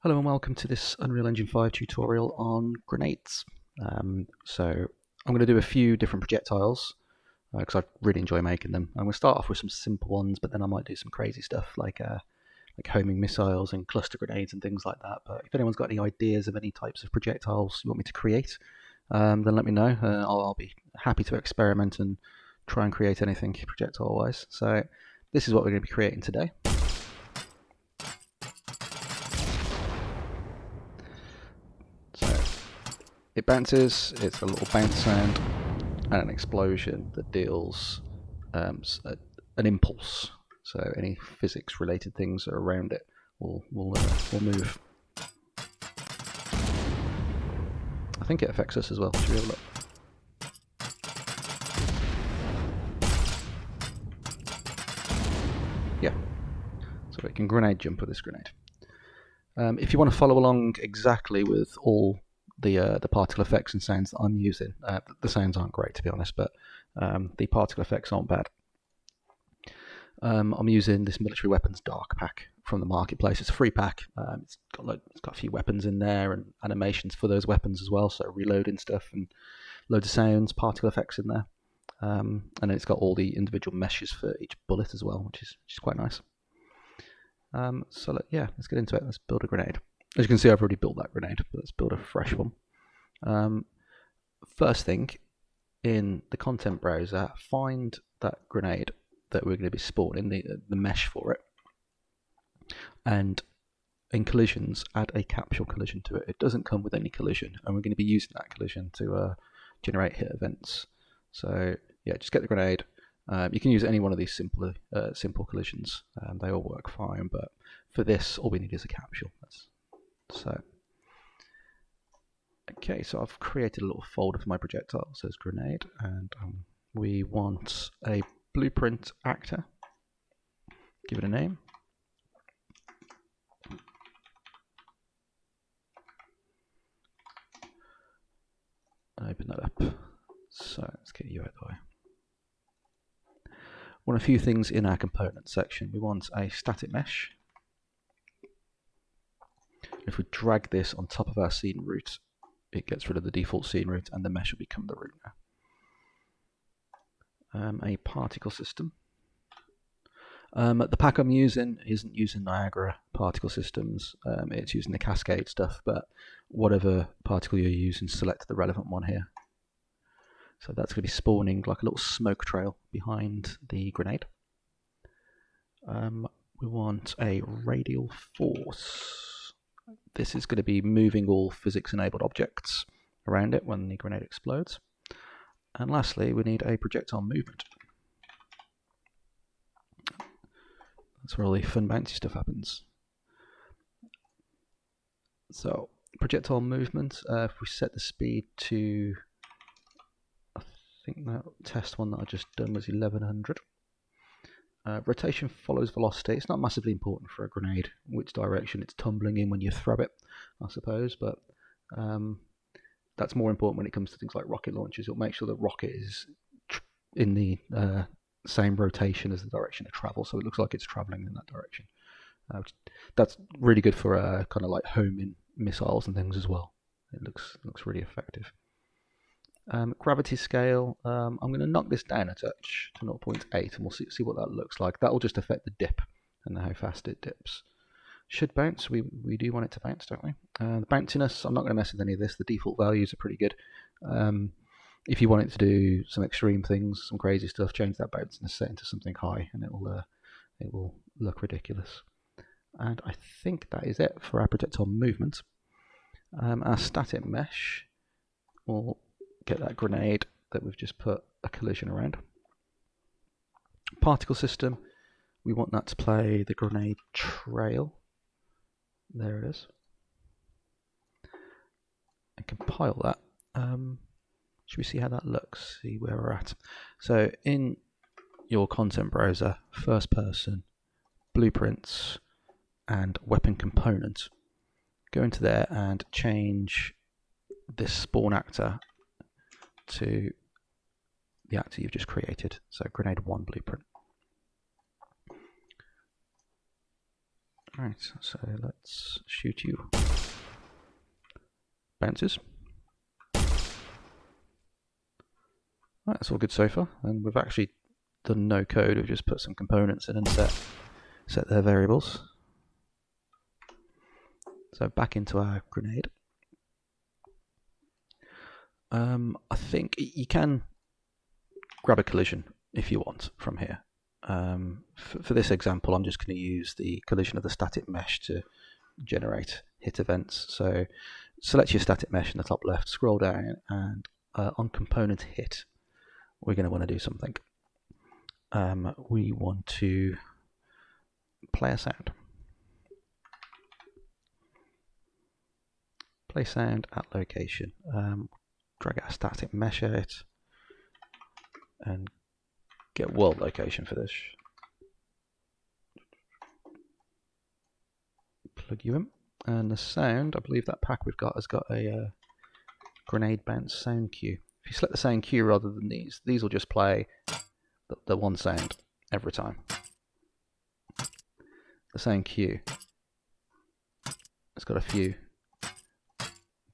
Hello and welcome to this Unreal Engine 5 tutorial on grenades. So I'm going to do a few different projectiles because I really enjoy making them. I'm going to start off with some simple ones, but then I might do some crazy stuff like homing missiles and cluster grenades and things like that. But if anyone's got any ideas of any types of projectiles you want me to create, then let me know. I'll be happy to experiment and try and create anything projectile wise. So this is what we're going to be creating today. It bounces, it's a little bounce sound, and an explosion that deals an impulse. So any physics related things that are around it will move. I think it affects us as well. Should we have a look? Yeah. So it can grenade jump with this grenade. If you want to follow along exactly with all the particle effects and sounds that I'm using. The sounds aren't great, to be honest, but the particle effects aren't bad. I'm using this Military Weapons Dark Pack from the marketplace. It's a free pack. It's got a few weapons in there and animations for those weapons as well, so reloading stuff and loads of sounds, particle effects in there. And then it's got all the individual meshes for each bullet as well, which is quite nice. So let's get into it. Let's build a grenade. As you can see, I've already built that grenade, but let's build a fresh one. First thing, in the content browser, find that grenade that we're going to be spawning, the mesh for it, and in collisions, add a capsule collision to it. It doesn't come with any collision, and we're going to be using that collision to generate hit events. So yeah, just get the grenade. You can use any one of these simple collisions. They all work fine, but for this, all we need is a capsule. So I've created a little folder for my projectile. So it's grenade, and we want a blueprint actor. Give it a name. And open that up. So let's get you out of the way. We want a few things in our component section. We want a static mesh. If we drag this on top of our scene root, it gets rid of the default scene root and the mesh will become the root now. A particle system. The pack I'm using isn't using Niagara particle systems, it's using the cascade stuff, but whatever particle you're using, select the relevant one here. So that's going to be spawning like a little smoke trail behind the grenade. We want a radial force. This is going to be moving all physics-enabled objects around it when the grenade explodes. And lastly, we need a projectile movement. That's where all the fun bouncy stuff happens. So, projectile movement, if we set the speed to, I think that test one that I just done was 1100. Rotation follows velocity. It's not massively important for a grenade which direction it's tumbling in when you throw it, I suppose, but that's more important when it comes to things like rocket launches. It'll make sure the rocket is in the same rotation as the direction of travel, so it looks like it's traveling in that direction. That's really good for kind of like homing missiles and things as well. It looks really effective. Gravity scale, I'm going to knock this down a touch to 0.8 and we'll see what that looks like. That will just affect the dip and how fast it dips. Should bounce, we do want it to bounce, don't we? The bounciness, I'm not going to mess with any of this, the default values are pretty good. If you want it to do some extreme things, some crazy stuff, change that bounciness setting to something high and it will look ridiculous. And I think that is it for our projectile movement. Our static mesh will get that grenade that we've just put a collision around. Particle system, we want that to play the grenade trail. There it is. And compile that. Should we see how that looks? See where we're at. So in your content browser, first person, blueprints, and weapon component. Go into there and change this spawn actor to the actor you've just created, so grenade 1 blueprint. Right, so let's shoot you. Bounces. Right, that's all good so far, and we've actually done no code, we've just put some components in and set their variables. So back into our grenade. I think you can grab a collision if you want from here. For this example, I'm just going to use the collision of the static mesh to generate hit events. So select your static mesh in the top left, scroll down, and on component hit, we're going to want to do something. We want to play a sound. Play sound at location. Drag our static mesh out and get world location for this. Plug you in. And the sound, I believe that pack we've got has got a grenade bounce sound cue. If you select the sound cue rather than these will just play the one sound every time. The sound cue, it's got a few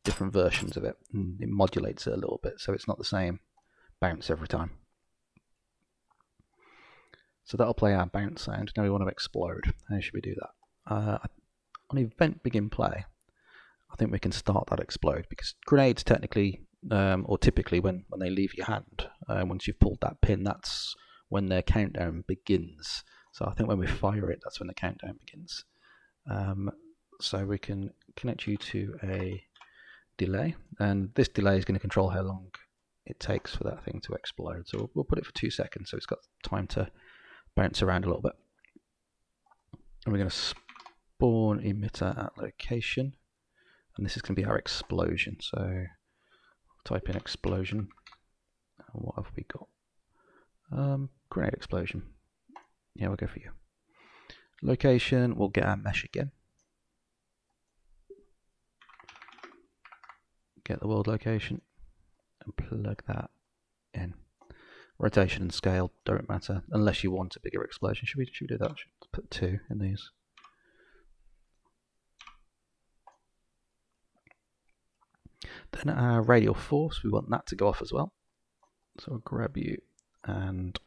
different versions of it, and it modulates it a little bit, so it's not the same bounce every time. So that'll play our bounce sound. Now we want to explode. How should we do that? On event begin play, I think we can start that explode, because grenades technically, or typically when they leave your hand, once you've pulled that pin, that's when their countdown begins. So I think when we fire it, that's when the countdown begins. So we can connect you to a delay, and this delay is going to control how long it takes for that thing to explode. So we'll put it for 2 seconds, so it's got time to bounce around a little bit. And we're going to spawn emitter at location, and this is going to be our explosion. So I'll type in explosion. And what have we got? Grenade explosion. Yeah, we'll go for you. Location, we'll get our mesh again. Get the world location and plug that in. Rotation and scale don't matter unless you want a bigger explosion. Should we do that? Should put 2 in these. Then our radial force, we want that to go off as well. So we'll grab you and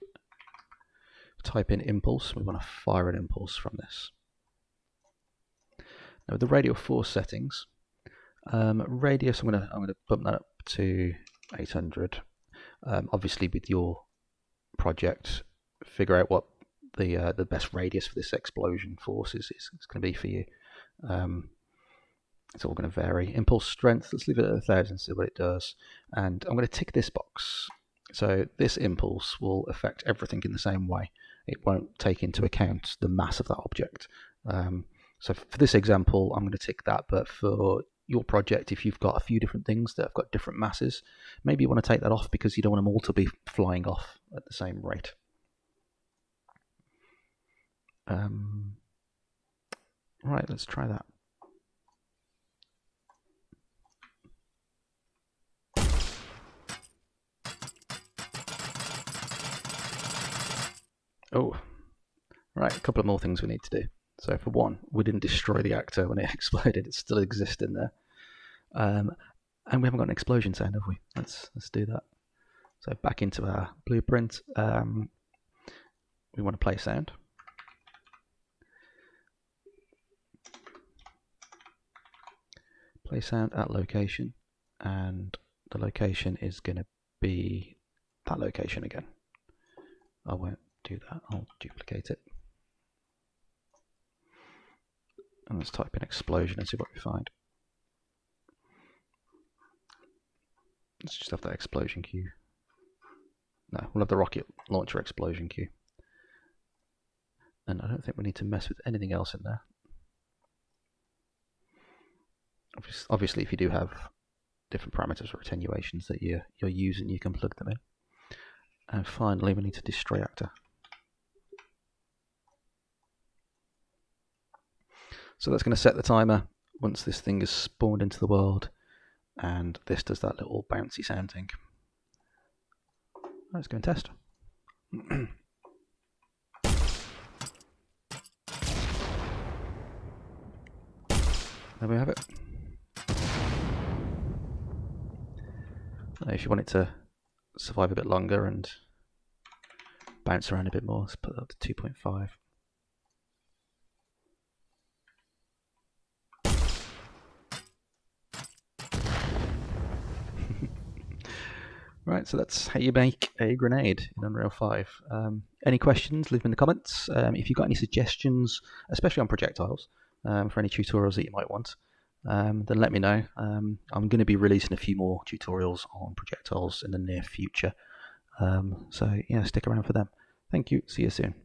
type in impulse. We want to fire an impulse from this. Now with the radial force settings. Radius, I'm gonna bump that up to 800. Obviously, with your project, figure out what the best radius for this explosion force is going to be for you. It's all going to vary. Impulse strength, let's leave it at 1,000, see what it does. And I'm going to tick this box. So this impulse will affect everything in the same way. It won't take into account the mass of that object. So for this example, I'm going to tick that, but for your project, if you've got a few different things that have got different masses, maybe you want to take that off because you don't want them all to be flying off at the same rate. Right, let's try that. Oh, right, a couple of more things we need to do. So for one, we didn't destroy the actor when it exploded. It still exists in there. And we haven't got an explosion sound, have we? Let's do that. So back into our blueprint. We want to play sound. Play sound at location. And the location is going to be that location again. I won't do that. I'll duplicate it. And let's type in explosion and see what we find. Let's just have that explosion cue. No, we'll have the rocket launcher explosion cue. And I don't think we need to mess with anything else in there. Obviously, if you do have different parameters or attenuations that you're using, you can plug them in. And finally, we need to destroy actor. So that's going to set the timer once this thing is spawned into the world, and this does that little bouncy sound thing. Let's go and test. There we have it. If you want it to survive a bit longer and bounce around a bit more, let's put that up to 2.5. Right, so that's how you make a grenade in Unreal 5. Any questions, leave them in the comments. If you've got any suggestions, especially on projectiles, for any tutorials that you might want, then let me know. I'm going to be releasing a few more tutorials on projectiles in the near future. So yeah, stick around for them. Thank you, see you soon.